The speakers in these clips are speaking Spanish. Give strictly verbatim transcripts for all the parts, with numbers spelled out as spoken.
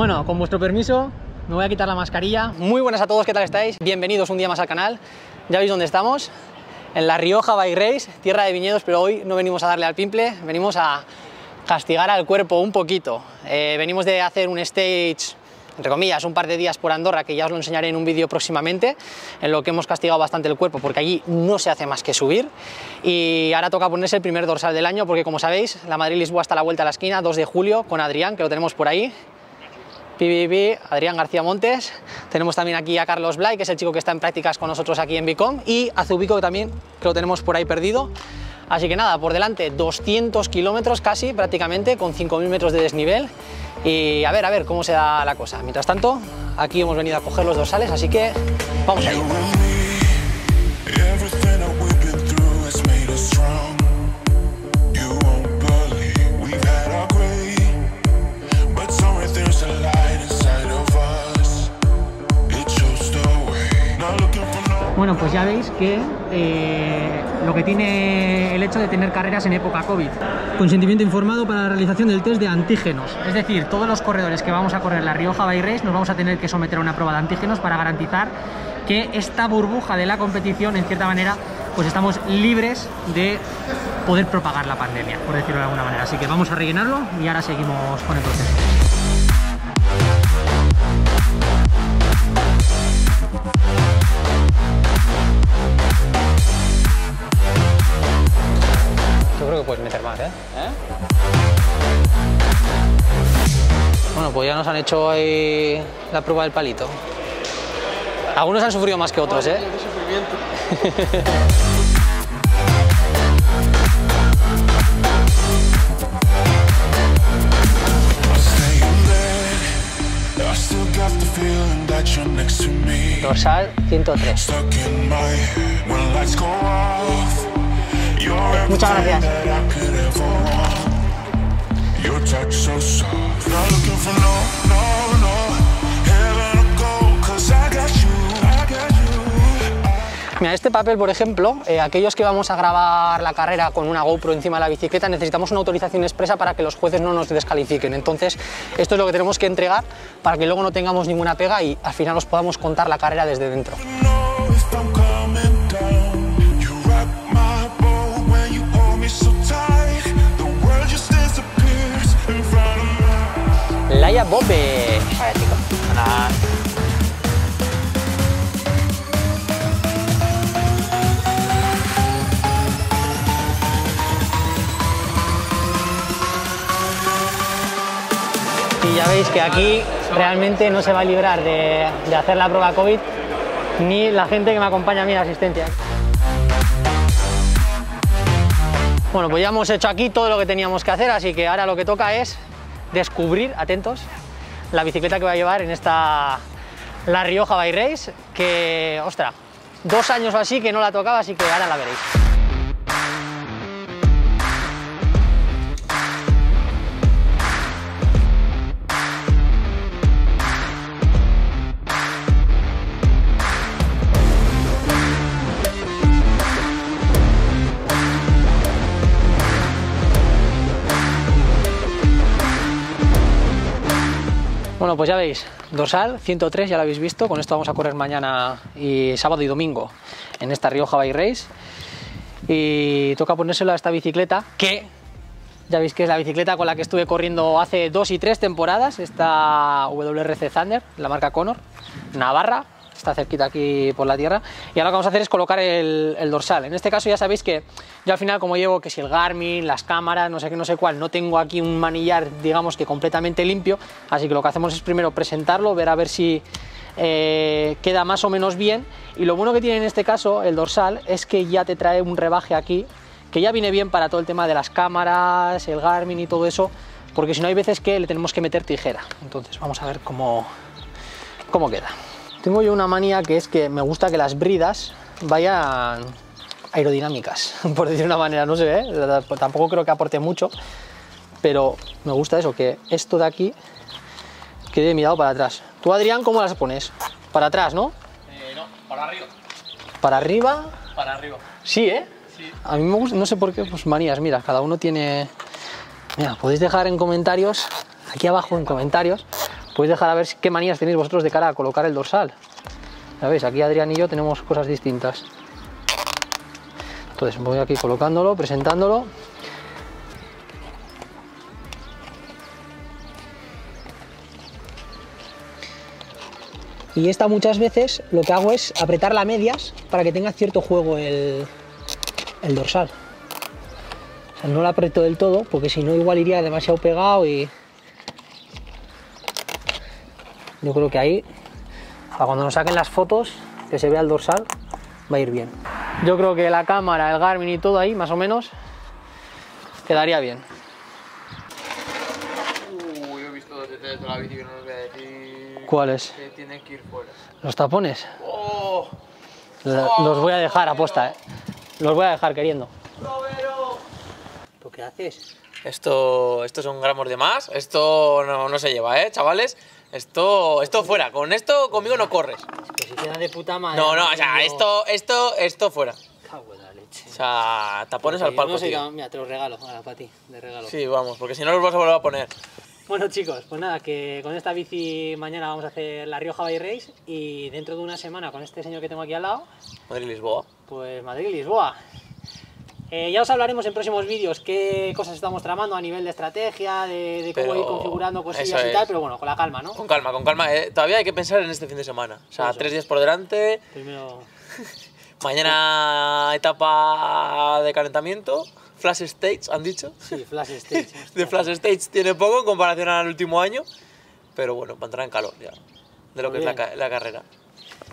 Bueno, con vuestro permiso, me voy a quitar la mascarilla. Muy buenas a todos, ¿qué tal estáis? Bienvenidos un día más al canal. Ya veis dónde estamos, en La Rioja Bike Race, tierra de viñedos, pero hoy no venimos a darle al pimple, venimos a castigar al cuerpo un poquito. Eh, venimos de hacer un stage, entre comillas, un par de días por Andorra, que ya os lo enseñaré en un vídeo próximamente, en lo que hemos castigado bastante el cuerpo, porque allí no se hace más que subir, y ahora toca ponerse el primer dorsal del año, porque como sabéis, la Madrid-Lisboa está a la vuelta a la esquina, dos de julio, con Adrián, que lo tenemos por ahí, Adrián García Montes. Tenemos también aquí a Carlos Blay, que es el chico que está en prácticas con nosotros aquí en Bicón, y a Zubico, que también que lo tenemos por ahí perdido. Así que nada, por delante doscientos kilómetros casi, prácticamente, con cinco mil metros de desnivel, y a ver, a ver cómo se da la cosa. Mientras tanto, aquí hemos venido a coger los dorsales, así que vamos allá. Bueno, pues ya veis que eh, lo que tiene el hecho de tener carreras en época COVID. Consentimiento informado para la realización del test de antígenos. Es decir, todos los corredores que vamos a correr La Rioja Bike Race nos vamos a tener que someter a una prueba de antígenos para garantizar que esta burbuja de la competición, en cierta manera, pues estamos libres de poder propagar la pandemia, por decirlo de alguna manera. Así que vamos a rellenarlo y ahora seguimos con el proceso. Puedes meter más, ¿eh? ¿Eh? Bueno, pues ya nos han hecho ahí la prueba del palito. Algunos han sufrido más que otros, ¿eh? Qué sufrimiento. Dorsal ciento tres. Muchas gracias. Mira, este papel, por ejemplo, eh, aquellos que vamos a grabar la carrera con una GoPro encima de la bicicleta, necesitamos una autorización expresa para que los jueces no nos descalifiquen. Entonces, esto es lo que tenemos que entregar para que luego no tengamos ninguna pega y al final os podamos contar la carrera desde dentro. Laia Bope. Vale, chico. Hola. Y ya veis que aquí realmente no se va a librar de, de hacer la prueba COVID ni la gente que me acompaña a mí en la asistencia. Bueno, pues ya hemos hecho aquí todo lo que teníamos que hacer, así que ahora lo que toca es descubrir, atentos, la bicicleta que va a llevar en esta La Rioja Bike Race, que, ostras, dos años o así que no la tocaba, así que ahora la veréis. Bueno, pues ya veis, dorsal ciento tres, ya lo habéis visto, con esto vamos a correr mañana y sábado y domingo en esta Rioja Bike Race, y toca ponérselo a esta bicicleta, que ya veis que es la bicicleta con la que estuve corriendo hace dos y tres temporadas, esta W R C Thunder, la marca Connor, Navarra, está cerquita aquí por la tierra, y ahora lo que vamos a hacer es colocar el, el dorsal. En este caso ya sabéis que yo al final, como llevo que si el Garmin, las cámaras, no sé qué, no sé cuál, no tengo aquí un manillar, digamos que completamente limpio, así que lo que hacemos es primero presentarlo, ver a ver si eh, queda más o menos bien, y lo bueno que tiene en este caso el dorsal es que ya te trae un rebaje aquí, que ya viene bien para todo el tema de las cámaras, el Garmin y todo eso, porque si no hay veces que le tenemos que meter tijera. Entonces vamos a ver cómo, cómo queda. Tengo yo una manía que es que me gusta que las bridas vayan aerodinámicas, por decir una manera, no sé, ¿eh? Tampoco creo que aporte mucho, pero me gusta eso, que esto de aquí quede mirado para atrás. Tú, Adrián, ¿cómo las pones? ¿Para atrás, no? Eh, no, para arriba. ¿Para arriba? Para arriba. Sí, ¿eh? Sí. A mí me gusta, no sé por qué, pues manías, mira, cada uno tiene... Mira, podéis dejar en comentarios, aquí abajo en comentarios, podéis dejar a ver qué manías tenéis vosotros de cara a colocar el dorsal. Ya veis, aquí Adrián y yo tenemos cosas distintas. Entonces voy aquí colocándolo, presentándolo. Y esta muchas veces lo que hago es apretarla a medias para que tenga cierto juego el, el dorsal. O sea, no la aprieto del todo porque si no igual iría demasiado pegado y... Yo creo que ahí, para cuando nos saquen las fotos, que se vea el dorsal, va a ir bien. Yo creo que la cámara, el Garmin y todo ahí, más o menos, quedaría bien. Uh, yo he visto dos detalles de la bici que no nos voy a decir. ¿Cuáles? Que tienen que ir fuera. ¿Los tapones? Oh. Oh, los voy a dejar, oh, aposta, eh. Los voy a dejar queriendo. Robero. ¿Tú qué haces? Esto, esto son gramos de más, esto no, no se lleva, eh, chavales. Esto, esto fuera, con esto conmigo no corres. Es que si queda de puta madre. No, no, o sea, esto, esto, esto fuera. Cago en la leche. O sea, tapones al palco, no sé, tío. Mira, te los regalo, ahora para ti, de regalo. Sí, vamos, porque si no los vas a volver a poner. Bueno, chicos, pues nada, que con esta bici mañana vamos a hacer La Rioja Bike Race y dentro de una semana con este señor que tengo aquí al lado. Madrid-Lisboa. Pues Madrid-Lisboa. Eh, ya os hablaremos en próximos vídeos qué cosas estamos tramando a nivel de estrategia, de, de cómo pero ir configurando cosillas y tal, pero bueno, con la calma, ¿no? Con calma, con calma. Eh, todavía hay que pensar en este fin de semana. O sea, eso. Tres días por delante. Primero... Mañana etapa de calentamiento. Flash Stage, han dicho. Sí, Flash Stage. De Flash Stage tiene poco en comparación al último año, pero bueno, va a entrar en calor ya, de lo Muy que bien. es la, la carrera.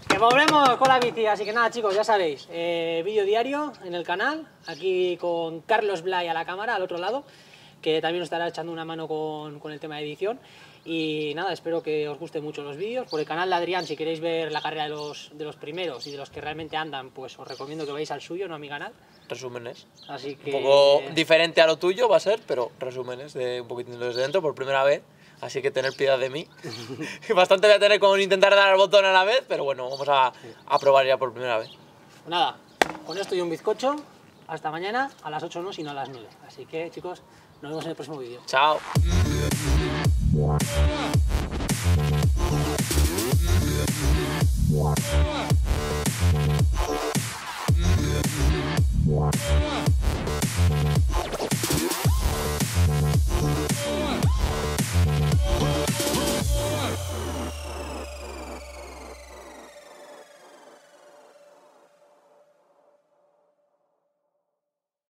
Que volvemos con la bici, así que nada chicos, ya sabéis, eh, vídeo diario en el canal, aquí con Carlos Blay a la cámara, al otro lado, que también nos estará echando una mano con, con el tema de edición. Y nada, espero que os gusten mucho los vídeos. Por el canal de Adrián, si queréis ver la carrera de los, de los primeros y de los que realmente andan, pues os recomiendo que vayáis al suyo, no a mi canal. Resúmenes. Así que... Un poco diferente a lo tuyo va a ser, pero resúmenes de un poquitín desde dentro por primera vez. Así que tener piedad de mí. Bastante voy a tener con intentar dar al botón a la vez, pero bueno, vamos a, a probar ya por primera vez. Nada, con esto y un bizcocho, hasta mañana a las ocho no, sino a las nueve. Así que chicos, nos vemos en el próximo vídeo. Chao. What?